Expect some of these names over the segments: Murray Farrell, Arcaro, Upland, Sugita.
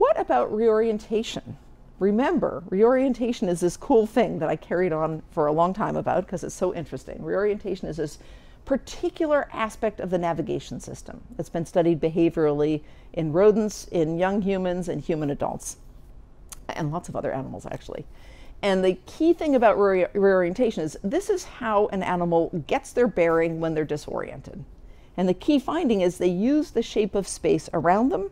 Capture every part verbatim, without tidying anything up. What about reorientation? Remember, reorientation is this cool thing that I carried on for a long time about because it's so interesting. Reorientation is this particular aspect of the navigation system. It's been studied behaviorally in rodents, in young humans, and human adults, and lots of other animals actually. And the key thing about re reorientation is this is how an animal gets their bearing when they're disoriented. And the key finding is they use the shape of space around them.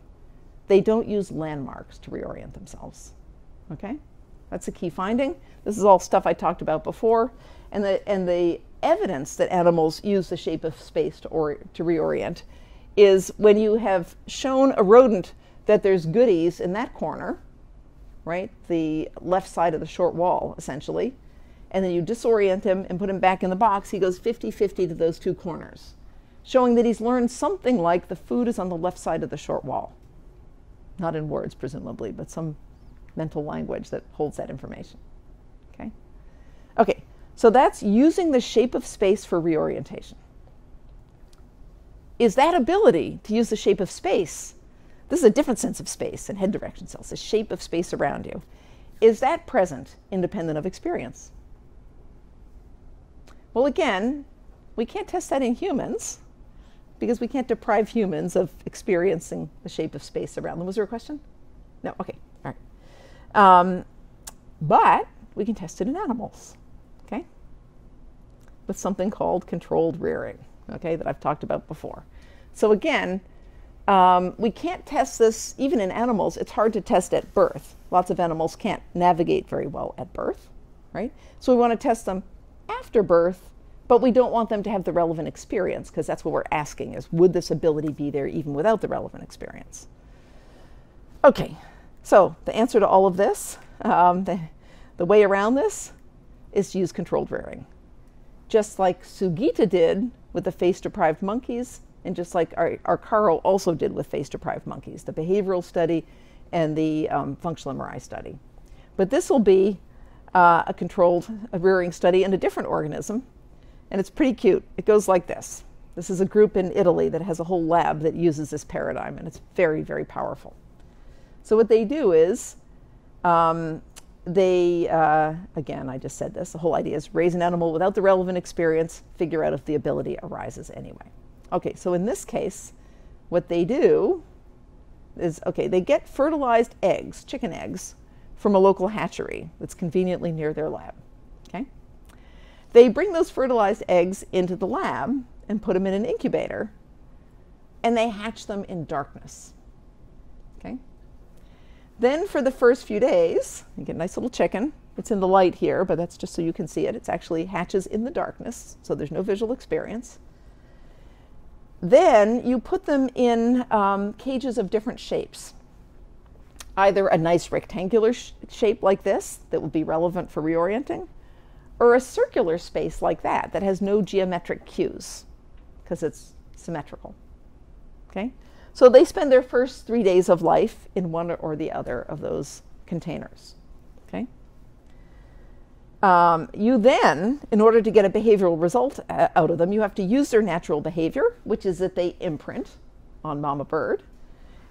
They don't use landmarks to reorient themselves. Okay? That's a key finding. This is all stuff I talked about before. And the, and the evidence that animals use the shape of space to, or, to reorient is when you have shown a rodent that there's goodies in that corner, right? The left side of the short wall, essentially. And then you disorient him and put him back in the box. He goes fifty fifty to those two corners, showing that he's learned something like the food is on the left side of the short wall. Not in words, presumably, but some mental language that holds that information. Okay? Okay, so that's using the shape of space for reorientation. Is that ability to use the shape of space, this is a different sense of space and head direction cells, the shape of space around you, is that present independent of experience? Well, again, we can't test that in humans because we can't deprive humans of experiencing the shape of space around them. Was there a question? No, okay, all right. Um, but we can test it in animals, okay? With something called controlled rearing, okay, that I've talked about before. So again, Um, we can't test this even in animals. It's hard to test at birth. Lots of animals can't navigate very well at birth, right? So we want to test them after birth, but we don't want them to have the relevant experience because that's what we're asking is, would this ability be there even without the relevant experience? Okay, so the answer to all of this, um, the, the way around this is to use controlled rearing. Just like Sugita did with the face-deprived monkeys, and just like Arcaro also did with face-deprived monkeys, the behavioral study and the um, functional M R I study. But this will be uh, a controlled a rearing study in a different organism, and it's pretty cute. It goes like this. This is a group in Italy that has a whole lab that uses this paradigm, and it's very, very powerful. So what they do is um, they, uh, again, I just said this, the whole idea is raise an animal without the relevant experience, figure out if the ability arises anyway. Okay, so in this case, what they do is, okay, they get fertilized eggs, chicken eggs, from a local hatchery that's conveniently near their lab, okay? They bring those fertilized eggs into the lab and put them in an incubator, and they hatch them in darkness, okay? Then for the first few days, you get a nice little chicken. It's in the light here, but that's just so you can see it. It's actually hatches in the darkness, so there's no visual experience. Then you put them in um, cages of different shapes, either a nice rectangular sh shape like this that would be relevant for reorienting, or a circular space like that that has no geometric cues because it's symmetrical. Okay, so they spend their first three days of life in one or the other of those containers. Okay, Um, you then, in order to get a behavioral result uh, out of them, you have to use their natural behavior, which is that they imprint on mama bird.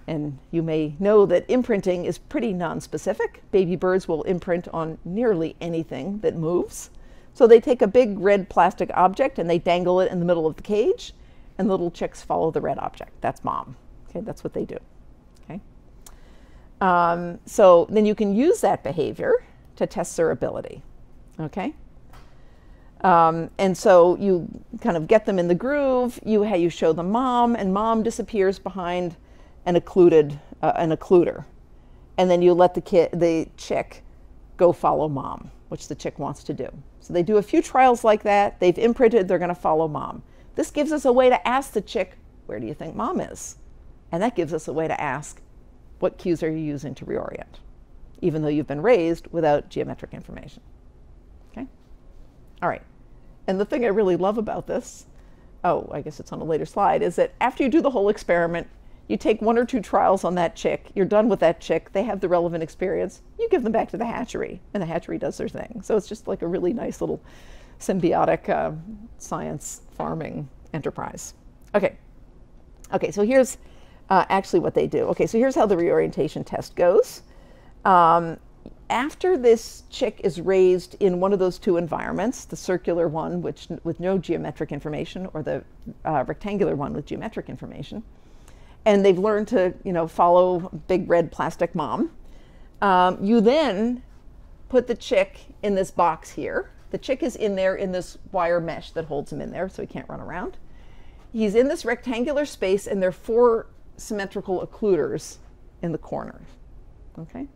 And you may know that imprinting is pretty nonspecific. Baby birds will imprint on nearly anything that moves. So they take a big red plastic object and they dangle it in the middle of the cage, and the little chicks follow the red object. That's mom. Okay, that's what they do. Okay. Um, so then you can use that behavior to test their ability. Okay, um, and so you kind of get them in the groove. You you show them mom, and mom disappears behind an occluded uh, an occluder, and then you let the kid the chick go follow mom, which the chick wants to do. So they do a few trials like that. They've imprinted. They're going to follow mom. This gives us a way to ask the chick, where do you think mom is? And that gives us a way to ask, what cues are you using to reorient, even though you've been raised without geometric information. All right, and the thing I really love about this, oh, I guess it's on a later slide, is that after you do the whole experiment, you take one or two trials on that chick, you're done with that chick, they have the relevant experience, you give them back to the hatchery, and the hatchery does their thing. So it's just like a really nice little symbiotic uh, science farming enterprise. Okay, okay, so here's uh, actually what they do. Okay, so here's how the reorientation test goes. Um, after this chick is raised in one of those two environments, the circular one which with no geometric information or the uh, rectangular one with geometric information, and they've learned to, you know, follow big red plastic mom, um, you then put the chick in this box here. The chick is in there in this wire mesh that holds him in there so he can't run around. He's in this rectangular space and there are four symmetrical occluders in the corner, okay?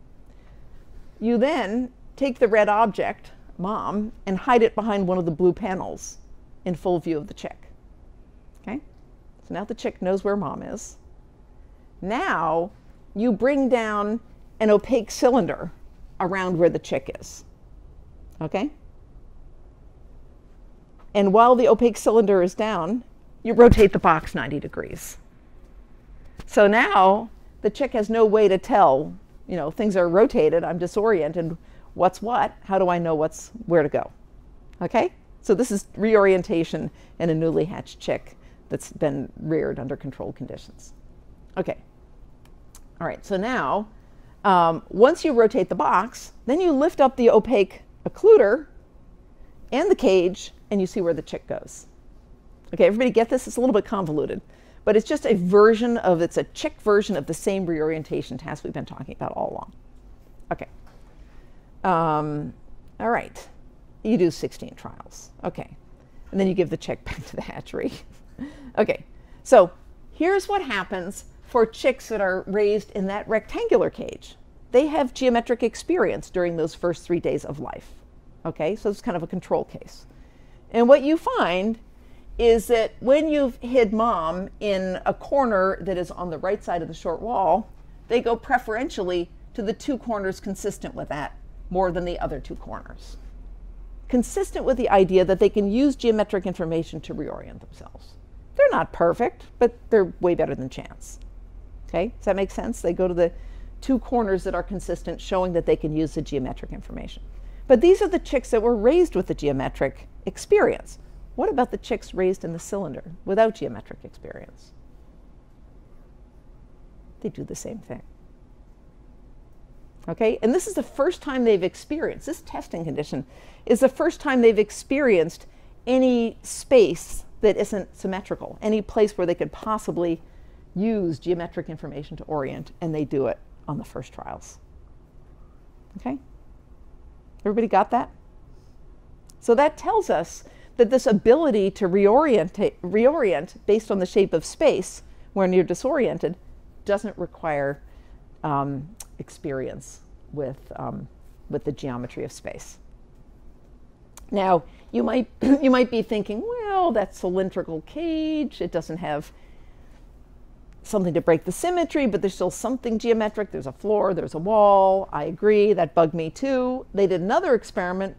You then take the red object, mom, and hide it behind one of the blue panels in full view of the chick, okay? So now the chick knows where mom is. Now you bring down an opaque cylinder around where the chick is, okay? And while the opaque cylinder is down, you rotate the box ninety degrees. So now the chick has no way to tell, you know, things are rotated, I'm disoriented, what's what, how do I know what's where to go? Okay, so this is reorientation in a newly hatched chick that's been reared under controlled conditions. Okay, all right, so now um, once you rotate the box, then you lift up the opaque occluder and the cage and you see where the chick goes. Okay, everybody get this? It's a little bit convoluted, but it's just a version of, it's a chick version of the same reorientation task we've been talking about all along. Okay. Um, all right. You do sixteen trials. Okay. And then you give the chick back to the hatchery. Okay. So here's what happens for chicks that are raised in that rectangular cage. They have geometric experience during those first three days of life. Okay. So it's kind of a control case. And what you find is that when you've hid mom in a corner that is on the right side of the short wall, they go preferentially to the two corners consistent with that more than the other two corners. Consistent with the idea that they can use geometric information to reorient themselves. They're not perfect, but they're way better than chance. Okay, does that make sense? They go to the two corners that are consistent, showing that they can use the geometric information. But these are the chicks that were raised with the geometric experience. What about the chicks raised in the cylinder without geometric experience? They do the same thing. Okay, and this is the first time they've experienced, this testing condition is the first time they've experienced any space that isn't symmetrical, any place where they could possibly use geometric information to orient, and they do it on the first trials. Okay, everybody got that? So that tells us that this ability to reorient, reorient based on the shape of space when you're disoriented doesn't require um, experience with, um, with the geometry of space. Now, you might, you might be thinking, well, that cylindrical cage, it doesn't have something to break the symmetry, but there's still something geometric. There's a floor, there's a wall. I agree, that bugged me too. They did another experiment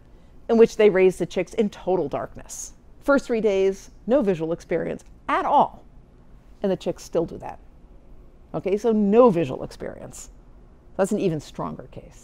in which they raised the chicks in total darkness. First three days, no visual experience at all. And the chicks still do that. Okay, so no visual experience. That's an even stronger case.